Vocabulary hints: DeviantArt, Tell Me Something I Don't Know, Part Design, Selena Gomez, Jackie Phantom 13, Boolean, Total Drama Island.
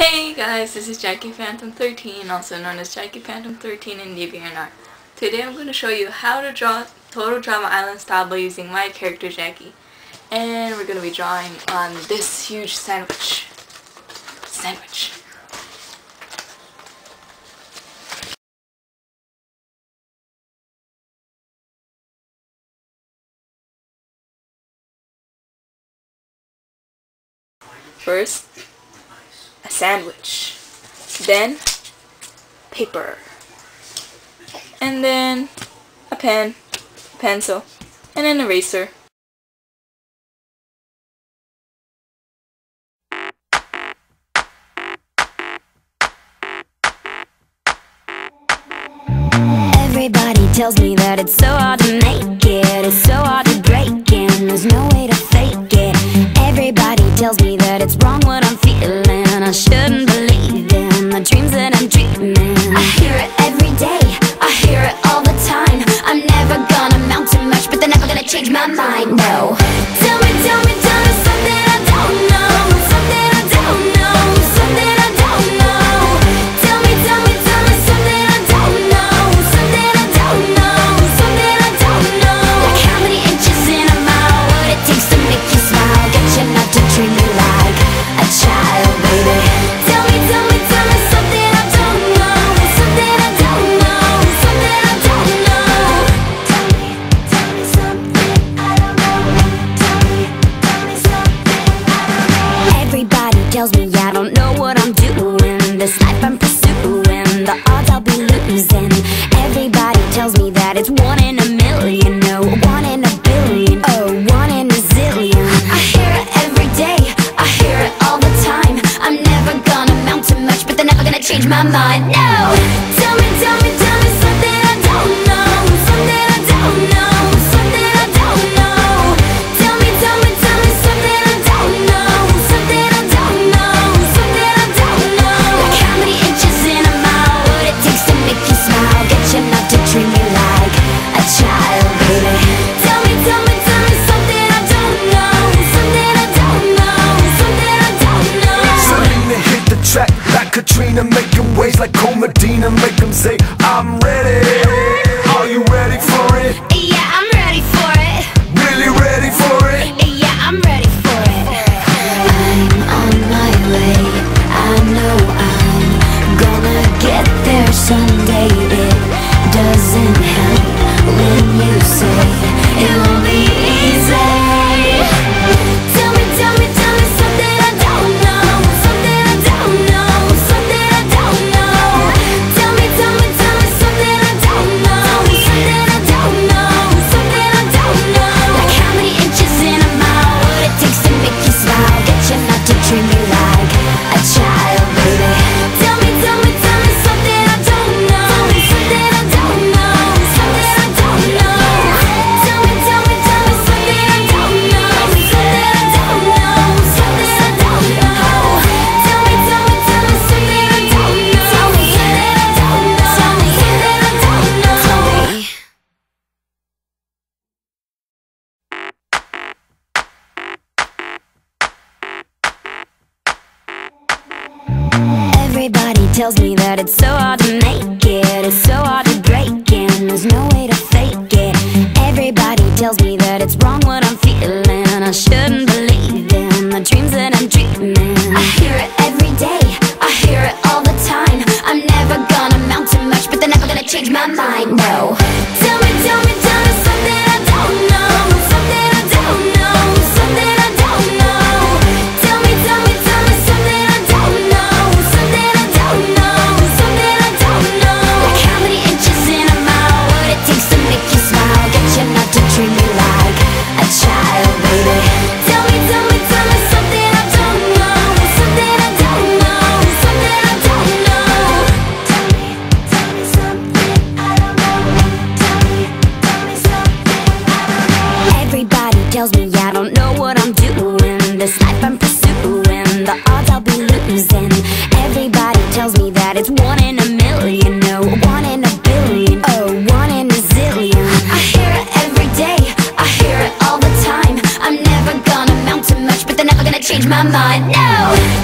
Hey guys, this is Jackie Phantom 13, also known as Jackie Phantom 13 in DeviantArt. Today I'm going to show you how to draw Total Drama Island style by using my character Jackie. And we're going to be drawing on this huge sandwich. First, a sandwich, then paper, and then a pen, pencil, and an eraser. Everybody tells me that it's so hard to make it, it's so hard to break it, there's no way to fake it. Everybody tells me that it's wrong what I'm feeling, I shouldn't believe in the dreams that I'm dreaming. I hear it every day, I hear it all the time. I'm never gonna amount to much, but they're never gonna change my mind, no. Tell me something I don't know, something I don't know, something I don't know. Tell me something I don't know, something I don't know, something I don't know. Like how many inches in a mile, what it takes to make you smile, get you enough to treat you like a child, baby. Tell me something I don't know, something I don't know, something I don't know. Tell me something I don't know. Tell me something I don't know. Everybody tells me I don't know what I'm doing, this life I'm pursuing, the odds I'll be losing. Everybody tells me that it's one in a million, no, one in a billion, oh, one in a zillion. I hear it every day, I hear it all the time. I'm never gonna amount to much, but they're never gonna change my mind, no. Tell me something I don't know, something I don't know, something I don't know. Tell me something I don't know, something I don't know, something I don't know. Like how many inches in a mile, what it takes to make you smile, get you enough to treat me like a child, baby. Tell me something I don't know, something I don't know, something I don't know. Selena hit the track like Katrina, making waves like Medina, make them say, I'm ready. Are you ready for it? Yeah, I'm ready for it. Really ready for it? Yeah, I'm ready for it. I'm on my way, I know I'm gonna get there someday. It doesn't help when you say it won't be easy. Tell me something I don't know, something I don't know, something I don't know. Tell me something I don't know, something I don't know, something I don't know. Like how many inches in a mile, what it takes to make you smile, get you enough to treat me like a child, baby. Tell me something I don't know, something I don't know, something I don't know. Tell me something I don't know, something I don't know, something I don't know. Tell me something I don't know, something I don't know, something I don't know. Everybody tells me that it's so hard to make it, it's so hard to break it, there's no way to fake it. Everybody tells me that it's wrong what I'm feeling, I shouldn't believe in the dreams that I'm dreaming. I hear it every day, I hear it all the time. I'm never gonna amount to much, but they're never gonna change my mind, no. Tell me something I don't know, something I don't know, something I don't know. Tell me something I don't know, something I don't know, something I don't know. Like how many inches in a mile, what it takes to make you smile, get you enough to treat me like a child, baby. Tell me something I don't know, something I don't know, something I don't know. Tell me something I don't know. Tell me something I don't know. Everybody tells me I don't know what I'm doing, this life I'm pursuing, the odds I'll be losing. Everybody tells me that it's one in a million, no, one in a billion, oh, one in a zillion. I hear it every day, I hear it all the time. I'm never gonna amount to much, but they're never gonna change my mind, no.